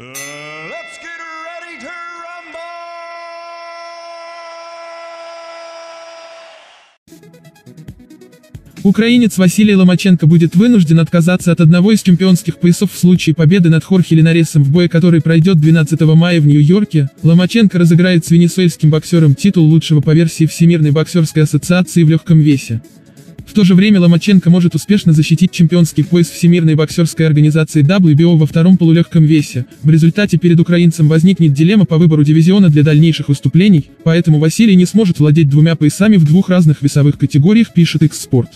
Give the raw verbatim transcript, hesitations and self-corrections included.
Let's get ready to rumble! Украинец Василий Ломаченко будет вынужден отказаться от одного из чемпионских поясов в случае победы над Хорхе Линаресом в бое, который пройдет двенадцатого мая в Нью-Йорке. Ломаченко разыграет с венесуэльским боксером титул лучшего по версии Всемирной боксерской ассоциации в легком весе. В то же время Ломаченко может успешно защитить чемпионский пояс Всемирной боксерской организации дабл ю би о во втором полулегком весе. В результате перед украинцем возникнет дилемма по выбору дивизиона для дальнейших выступлений, поэтому Василий не сможет владеть двумя поясами в двух разных весовых категориях, пишет Икс Спорт.